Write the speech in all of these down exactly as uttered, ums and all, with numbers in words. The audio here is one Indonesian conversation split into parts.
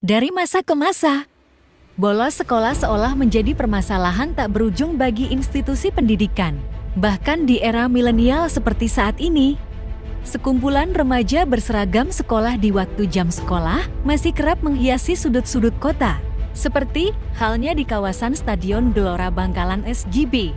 Dari masa ke masa, bolos sekolah seolah menjadi permasalahan tak berujung bagi institusi pendidikan. Bahkan di era milenial seperti saat ini, sekumpulan remaja berseragam sekolah di waktu jam sekolah masih kerap menghiasi sudut-sudut kota, seperti halnya di kawasan Stadion Gelora Bangkalan S G B.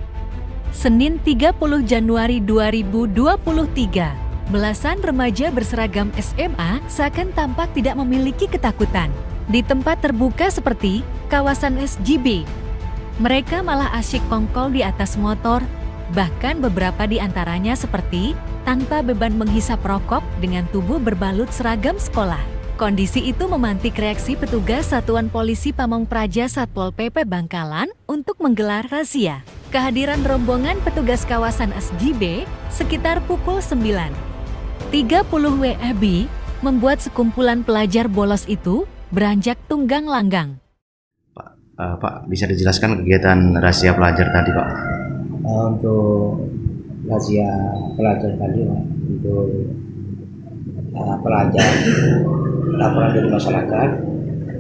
Senin tiga puluh Januari dua ribu dua puluh tiga, belasan remaja berseragam S M A seakan tampak tidak memiliki ketakutan. Di tempat terbuka seperti kawasan S G B, mereka malah asyik kongkol di atas motor, bahkan beberapa di antaranya seperti tanpa beban menghisap rokok dengan tubuh berbalut seragam sekolah. Kondisi itu memantik reaksi petugas Satuan Polisi Pamong Praja Satpol P P Bangkalan untuk menggelar razia. Kehadiran rombongan petugas kawasan S G B sekitar pukul sembilan tiga puluh W I B membuat sekumpulan pelajar bolos itu beranjak tunggang langgang. Pak, uh, Pak, bisa dijelaskan kegiatan razia pelajar tadi, Pak? Uh, untuk razia pelajar tadi, Pak, untuk uh, pelajar laporan dari masyarakat,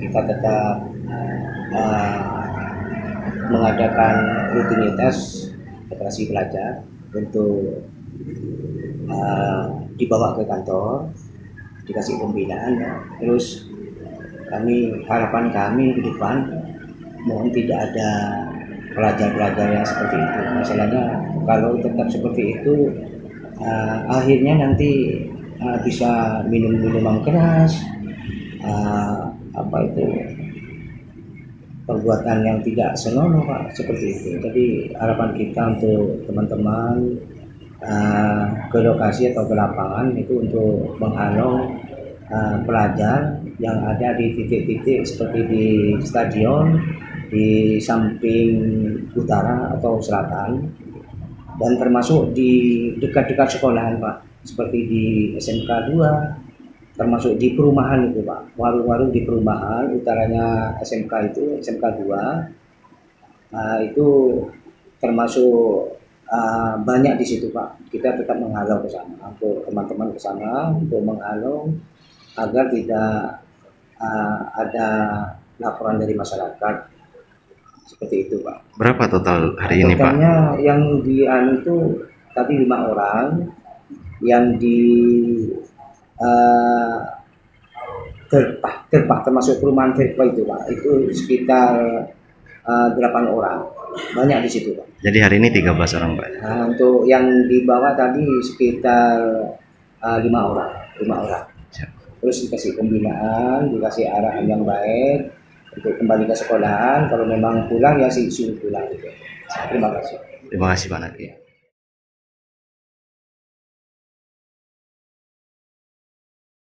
kita tetap uh, mengadakan rutinitas operasi pelajar untuk uh, dibawa ke kantor, dikasih pembinaan, ya. Terus kami, harapan kami ke depan, mohon tidak ada pelajar-pelajar yang seperti itu. Masalahnya kalau tetap seperti itu, uh, akhirnya nanti uh, bisa minum minuman keras, uh, apa itu perbuatan yang tidak senonoh, Pak, seperti itu. Jadi harapan kita untuk teman-teman uh, ke lokasi atau ke lapangan itu untuk menghalau uh, pelajar yang ada di titik-titik seperti di stadion, di samping utara atau selatan, dan termasuk di dekat-dekat sekolahan, Pak, seperti di S M K dua, termasuk di perumahan itu, Pak, warung-warung di perumahan, utaranya S M K itu, S M K dua, uh, itu termasuk uh, banyak di situ, Pak. Kita tetap menghalau ke sana, untuk teman-teman ke sana, untuk menghalau agar tidak Uh, ada laporan dari masyarakat seperti itu, Pak. Berapa total hari nah, ini, Pak? Yang di anu itu tadi lima orang, yang di uh, Gerpah, Gerpah termasuk perumahan Gerpah itu, Pak, itu sekitar uh, delapan orang, banyak di situ, Pak. Jadi hari ini tiga belas orang, Pak. Nah, untuk yang di bawah tadi sekitar uh, lima orang, lima orang. Terus dikasih pembinaan, dikasih arahan yang baik untuk kembali ke sekolahan. Kalau memang pulang, ya sih suruh pulang gitu. Terima kasih. Terima kasih banyak, ya.